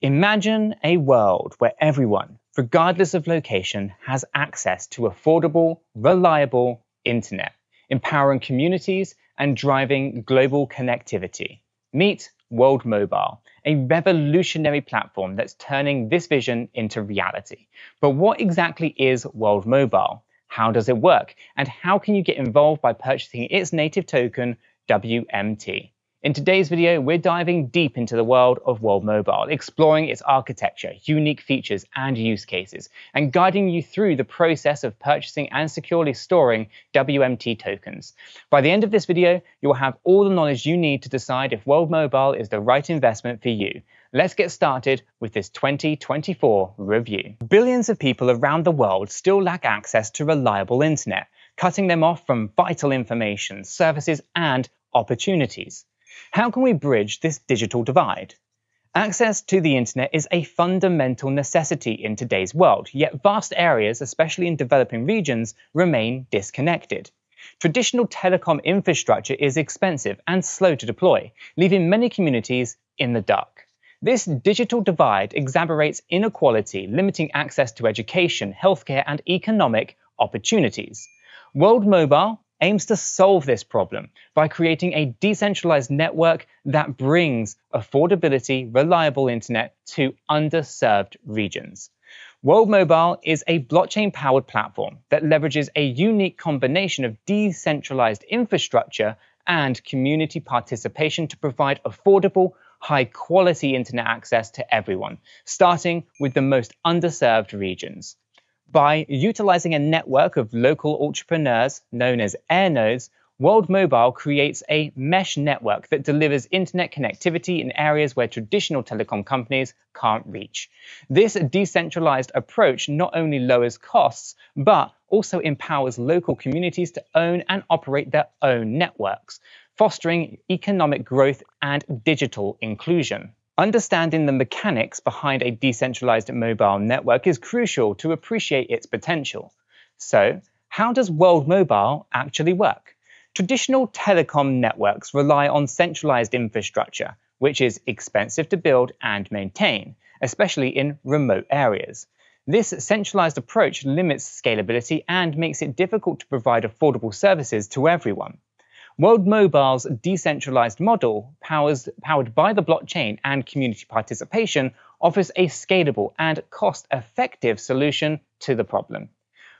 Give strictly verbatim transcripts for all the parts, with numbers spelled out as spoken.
Imagine a world where everyone, regardless of location, has access to affordable, reliable internet, empowering communities and driving global connectivity. Meet World Mobile, a revolutionary platform that's turning this vision into reality. But what exactly is World Mobile? How does it work? And how can you get involved by purchasing its native token, W M T? In today's video, we're diving deep into the world of World Mobile, exploring its architecture, unique features and use cases, and guiding you through the process of purchasing and securely storing W M T tokens. By the end of this video, you'll have all the knowledge you need to decide if World Mobile is the right investment for you. Let's get started with this twenty twenty-four review. Billions of people around the world still lack access to reliable internet, cutting them off from vital information, services and opportunities. How can we bridge this digital divide? Access to the internet is a fundamental necessity in today's world, yet vast areas, especially in developing regions, remain disconnected. Traditional telecom infrastructure is expensive and slow to deploy, leaving many communities in the dark. This digital divide exacerbates inequality, limiting access to education, healthcare, and economic opportunities. World Mobile aims to solve this problem by creating a decentralized network that brings affordability, reliable internet to underserved regions. World Mobile is a blockchain-powered platform that leverages a unique combination of decentralized infrastructure and community participation to provide affordable, high-quality internet access to everyone, starting with the most underserved regions. By utilizing a network of local entrepreneurs known as AirNodes, World Mobile creates a mesh network that delivers internet connectivity in areas where traditional telecom companies can't reach. This decentralized approach not only lowers costs, but also empowers local communities to own and operate their own networks, fostering economic growth and digital inclusion. Understanding the mechanics behind a decentralized mobile network is crucial to appreciate its potential. So, how does World Mobile actually work? Traditional telecom networks rely on centralized infrastructure, which is expensive to build and maintain, especially in remote areas. This centralized approach limits scalability and makes it difficult to provide affordable services to everyone. World Mobile's decentralized model, powers, powered by the blockchain and community participation, offers a scalable and cost-effective solution to the problem.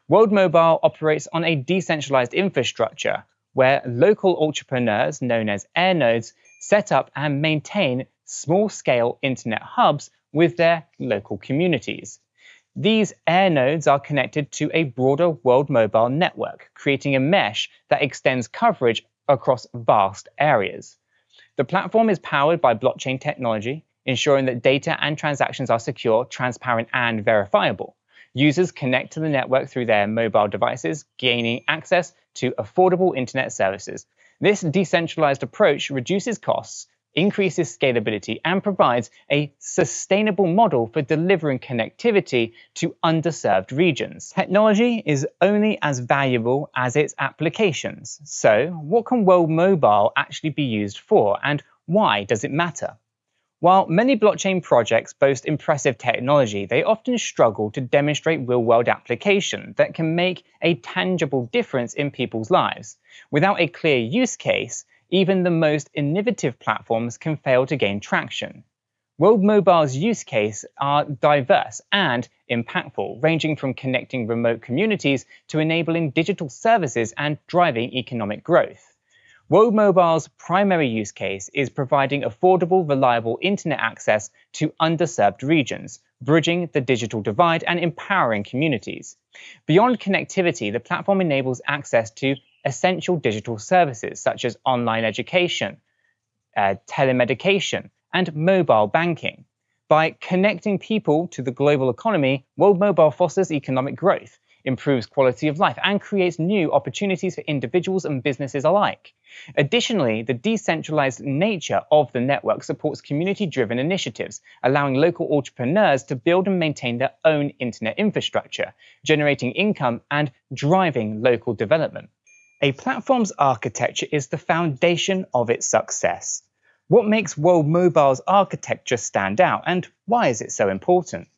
World Mobile operates on a decentralized infrastructure where local entrepreneurs, known as AirNodes, set up and maintain small-scale internet hubs with their local communities. These AirNodes are connected to a broader World Mobile network, creating a mesh that extends coverage across vast areas. The platform is powered by blockchain technology, ensuring that data and transactions are secure, transparent, and verifiable. Users connect to the network through their mobile devices, gaining access to affordable internet services. This decentralized approach reduces costs, increases scalability, and provides a sustainable model for delivering connectivity to underserved regions. Technology is only as valuable as its applications. So, what can World Mobile actually be used for, and why does it matter? While many blockchain projects boast impressive technology, they often struggle to demonstrate real-world application that can make a tangible difference in people's lives. Without a clear use case, even the most innovative platforms can fail to gain traction. World Mobile's use cases are diverse and impactful, ranging from connecting remote communities to enabling digital services and driving economic growth. World Mobile's primary use case is providing affordable, reliable internet access to underserved regions, bridging the digital divide and empowering communities. Beyond connectivity, the platform enables access to essential digital services such as online education, uh, telemedication, and mobile banking. By connecting people to the global economy, World Mobile fosters economic growth, improves quality of life, and creates new opportunities for individuals and businesses alike. Additionally, the decentralized nature of the network supports community-driven initiatives, allowing local entrepreneurs to build and maintain their own internet infrastructure, generating income and driving local development. A platform's architecture is the foundation of its success. What makes World Mobile's architecture stand out, and why is it so important?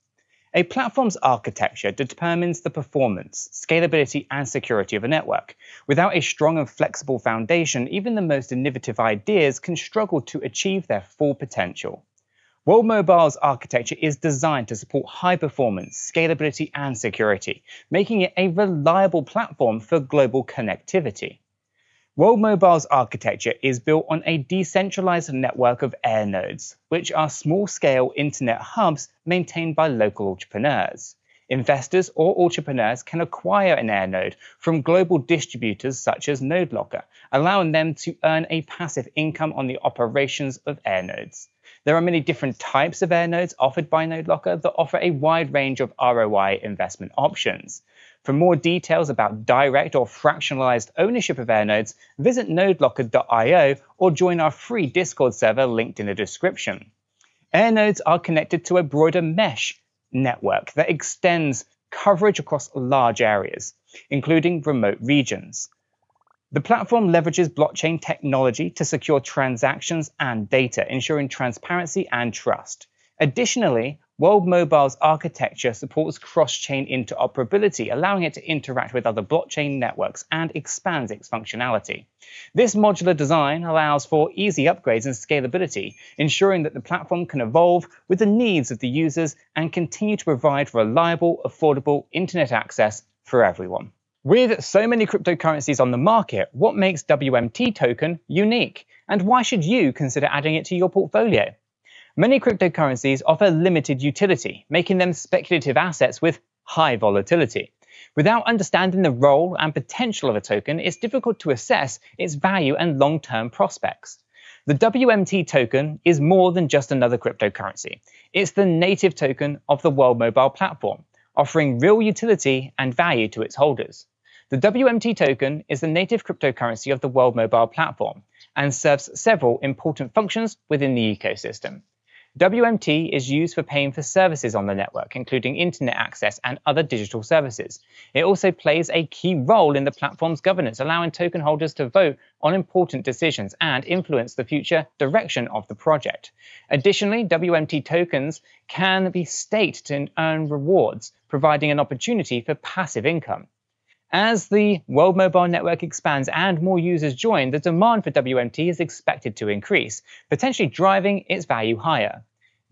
A platform's architecture determines the performance, scalability, and security of a network. Without a strong and flexible foundation, even the most innovative ideas can struggle to achieve their full potential. World Mobile's architecture is designed to support high performance, scalability, and security, making it a reliable platform for global connectivity. World Mobile's architecture is built on a decentralized network of AirNodes, which are small-scale internet hubs maintained by local entrepreneurs. Investors or entrepreneurs can acquire an AirNode from global distributors such as NodeLocker, allowing them to earn a passive income on the operations of AirNodes. There are many different types of AirNodes offered by NodeLocker that offer a wide range of R O I investment options. For more details about direct or fractionalized ownership of AirNodes, visit nodelocker dot i o or join our free Discord server linked in the description. AirNodes are connected to a broader mesh network that extends coverage across large areas, including remote regions. The platform leverages blockchain technology to secure transactions and data, ensuring transparency and trust. Additionally, World Mobile's architecture supports cross-chain interoperability, allowing it to interact with other blockchain networks and expands its functionality. This modular design allows for easy upgrades and scalability, ensuring that the platform can evolve with the needs of the users and continue to provide reliable, affordable internet access for everyone. With so many cryptocurrencies on the market, what makes W M T token unique? And why should you consider adding it to your portfolio? Many cryptocurrencies offer limited utility, making them speculative assets with high volatility. Without understanding the role and potential of a token, it's difficult to assess its value and long-term prospects. The W M T token is more than just another cryptocurrency. It's the native token of the World Mobile platform, offering real utility and value to its holders. The W M T token is the native cryptocurrency of the World Mobile platform and serves several important functions within the ecosystem. W M T is used for paying for services on the network, including internet access and other digital services. It also plays a key role in the platform's governance, allowing token holders to vote on important decisions and influence the future direction of the project. Additionally, W M T tokens can be staked to earn rewards, providing an opportunity for passive income. As the World Mobile network expands and more users join, the demand for W M T is expected to increase, potentially driving its value higher.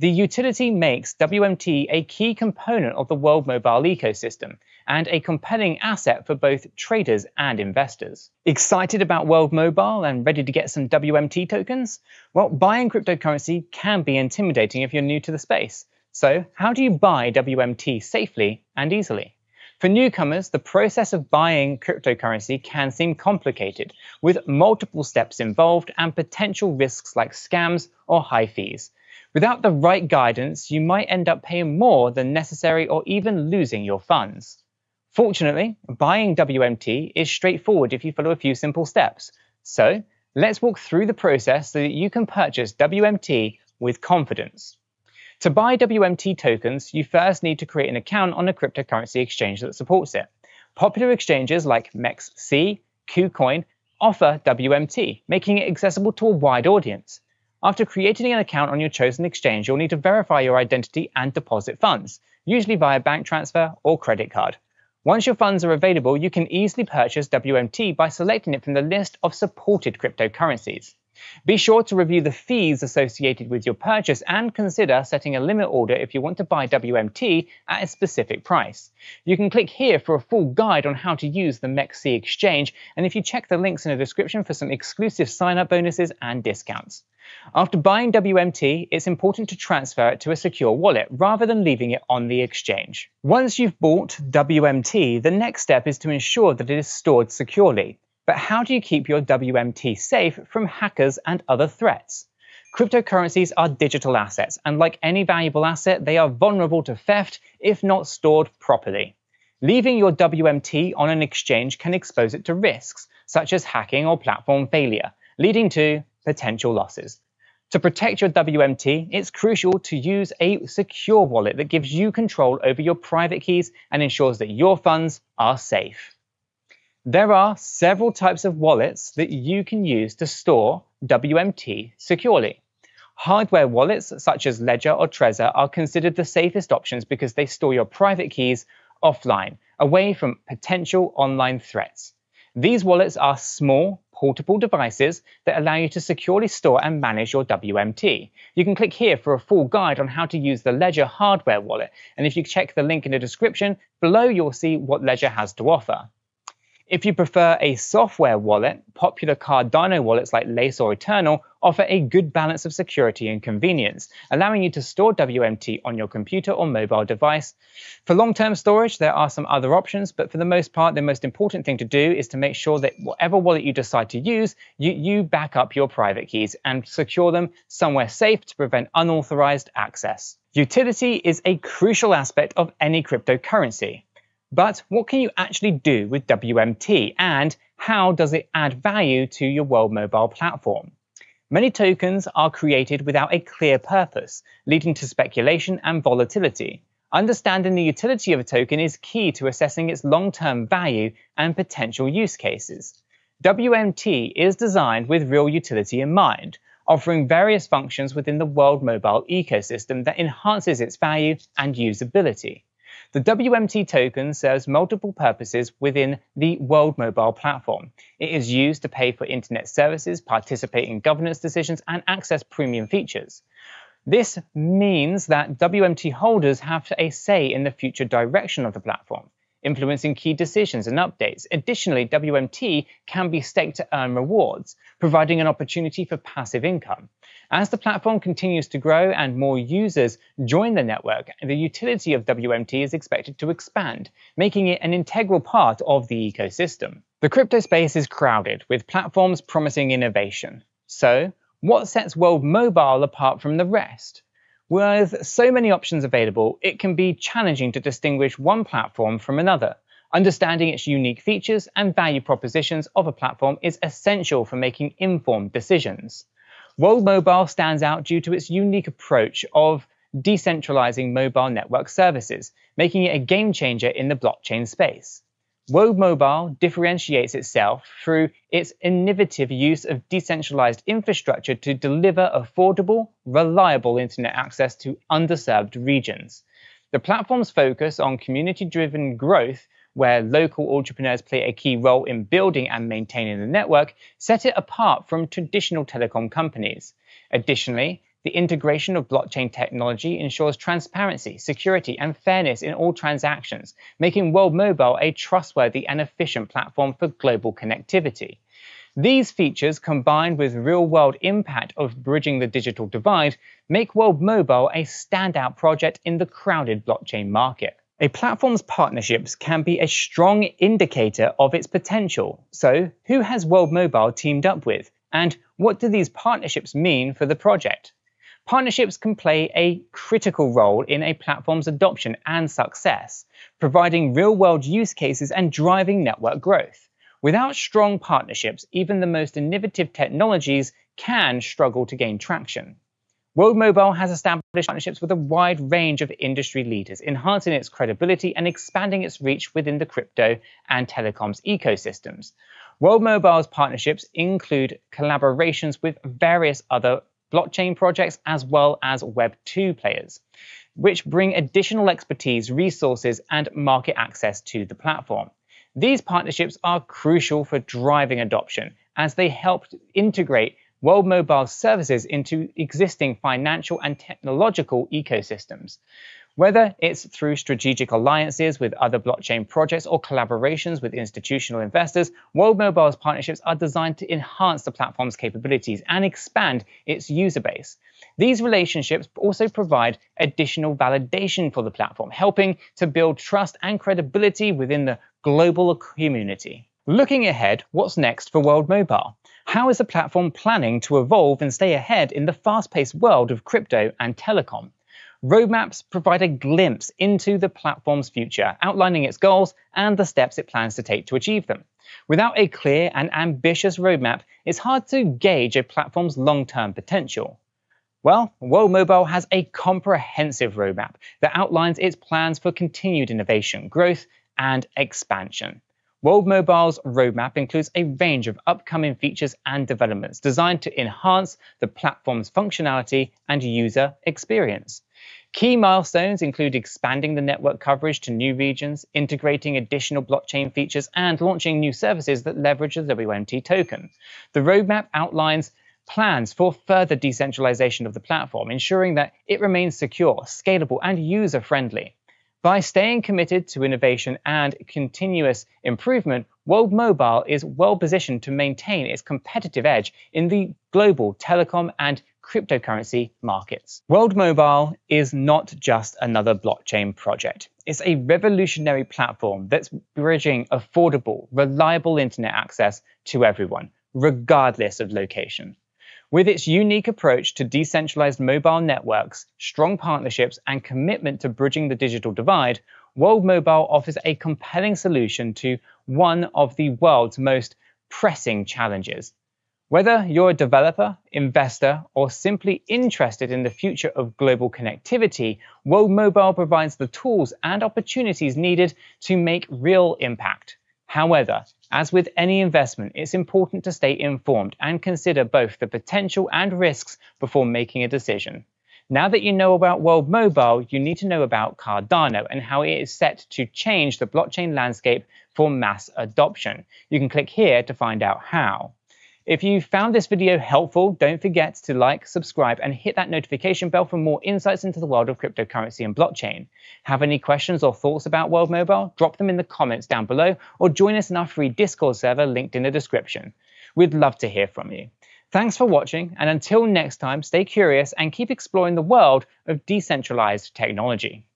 The utility makes W M T a key component of the World Mobile ecosystem and a compelling asset for both traders and investors. Excited about World Mobile and ready to get some W M T tokens? Well, buying cryptocurrency can be intimidating if you're new to the space. So, how do you buy W M T safely and easily? For newcomers, the process of buying cryptocurrency can seem complicated, with multiple steps involved and potential risks like scams or high fees. Without the right guidance, you might end up paying more than necessary or even losing your funds. Fortunately, buying W M T is straightforward if you follow a few simple steps. So, let's walk through the process so that you can purchase W M T with confidence. To buy W M T tokens, you first need to create an account on a cryptocurrency exchange that supports it. Popular exchanges like M E X C, KuCoin offer W M T, making it accessible to a wide audience. After creating an account on your chosen exchange, you'll need to verify your identity and deposit funds, usually via bank transfer or credit card. Once your funds are available, you can easily purchase W M T by selecting it from the list of supported cryptocurrencies. Be sure to review the fees associated with your purchase and consider setting a limit order if you want to buy W M T at a specific price. You can click here for a full guide on how to use the M E X C exchange, and if you check the links in the description for some exclusive sign-up bonuses and discounts. After buying W M T, it's important to transfer it to a secure wallet rather than leaving it on the exchange. Once you've bought W M T, the next step is to ensure that it is stored securely. But how do you keep your W M T safe from hackers and other threats? Cryptocurrencies are digital assets, and like any valuable asset, they are vulnerable to theft if not stored properly. Leaving your W M T on an exchange can expose it to risks, such as hacking or platform failure, leading to potential losses. To protect your W M T, it's crucial to use a secure wallet that gives you control over your private keys and ensures that your funds are safe. There are several types of wallets that you can use to store W M T securely. Hardware wallets such as Ledger or Trezor are considered the safest options because they store your private keys offline, away from potential online threats. These wallets are small, portable devices that allow you to securely store and manage your W M T. You can click here for a full guide on how to use the Ledger hardware wallet, and if you check the link in the description below, you'll see what Ledger has to offer. If you prefer a software wallet, popular Cardano wallets like Lace or Eternl offer a good balance of security and convenience, allowing you to store W M T on your computer or mobile device. For long-term storage, there are some other options, but for the most part, the most important thing to do is to make sure that whatever wallet you decide to use, you, you back up your private keys and secure them somewhere safe to prevent unauthorized access. Utility is a crucial aspect of any cryptocurrency. But what can you actually do with W M T, and how does it add value to your World Mobile platform? Many tokens are created without a clear purpose, leading to speculation and volatility. Understanding the utility of a token is key to assessing its long-term value and potential use cases. W M T is designed with real utility in mind, offering various functions within the World Mobile ecosystem that enhances its value and usability. The W M T token serves multiple purposes within the World Mobile platform. It is used to pay for internet services, participate in governance decisions, and access premium features. This means that W M T holders have a say in the future direction of the platform, influencing key decisions and updates. Additionally, W M T can be staked to earn rewards, providing an opportunity for passive income. As the platform continues to grow and more users join the network, the utility of W M T is expected to expand, making it an integral part of the ecosystem. The crypto space is crowded, with platforms promising innovation. So, what sets World Mobile apart from the rest? With so many options available, it can be challenging to distinguish one platform from another. Understanding its unique features and value propositions of a platform is essential for making informed decisions. World Mobile stands out due to its unique approach of decentralizing mobile network services, making it a game changer in the blockchain space. World Mobile differentiates itself through its innovative use of decentralized infrastructure to deliver affordable, reliable internet access to underserved regions. The platform's focus on community-driven growth, where local entrepreneurs play a key role in building and maintaining the network, set it apart from traditional telecom companies. Additionally, the integration of blockchain technology ensures transparency, security, and fairness in all transactions, making World Mobile a trustworthy and efficient platform for global connectivity. These features, combined with real-world impact of bridging the digital divide, make World Mobile a standout project in the crowded blockchain market. A platform's partnerships can be a strong indicator of its potential. So, who has World Mobile teamed up with, and what do these partnerships mean for the project? Partnerships can play a critical role in a platform's adoption and success, providing real-world use cases and driving network growth. Without strong partnerships, even the most innovative technologies can struggle to gain traction. World Mobile has established partnerships with a wide range of industry leaders, enhancing its credibility and expanding its reach within the crypto and telecoms ecosystems. World Mobile's partnerships include collaborations with various other blockchain projects as well as Web two players, which bring additional expertise, resources, and market access to the platform. These partnerships are crucial for driving adoption, as they help integrate World Mobile's services into existing financial and technological ecosystems. Whether it's through strategic alliances with other blockchain projects or collaborations with institutional investors, World Mobile's partnerships are designed to enhance the platform's capabilities and expand its user base. These relationships also provide additional validation for the platform, helping to build trust and credibility within the global community. Looking ahead, what's next for World Mobile? How is the platform planning to evolve and stay ahead in the fast-paced world of crypto and telecom? Roadmaps provide a glimpse into the platform's future, outlining its goals and the steps it plans to take to achieve them. Without a clear and ambitious roadmap, it's hard to gauge a platform's long-term potential. Well, World Mobile has a comprehensive roadmap that outlines its plans for continued innovation, growth, and expansion. World Mobile's roadmap includes a range of upcoming features and developments designed to enhance the platform's functionality and user experience. Key milestones include expanding the network coverage to new regions, integrating additional blockchain features, and launching new services that leverage the W M T token. The roadmap outlines plans for further decentralization of the platform, ensuring that it remains secure, scalable, and user-friendly. By staying committed to innovation and continuous improvement, World Mobile is well-positioned to maintain its competitive edge in the global telecom and cryptocurrency markets. World Mobile is not just another blockchain project. It's a revolutionary platform that's bridging affordable, reliable internet access to everyone, regardless of location. With its unique approach to decentralized mobile networks, strong partnerships, and commitment to bridging the digital divide, World Mobile offers a compelling solution to one of the world's most pressing challenges. Whether you're a developer, investor, or simply interested in the future of global connectivity, World Mobile provides the tools and opportunities needed to make real impact. However, as with any investment, it's important to stay informed and consider both the potential and risks before making a decision. Now that you know about World Mobile, you need to know about Cardano and how it is set to change the blockchain landscape for mass adoption. You can click here to find out how. If you found this video helpful, don't forget to like, subscribe, and hit that notification bell for more insights into the world of cryptocurrency and blockchain. Have any questions or thoughts about World Mobile? Drop them in the comments down below, or join us in our free Discord server linked in the description. We'd love to hear from you. Thanks for watching, and until next time, stay curious and keep exploring the world of decentralized technology.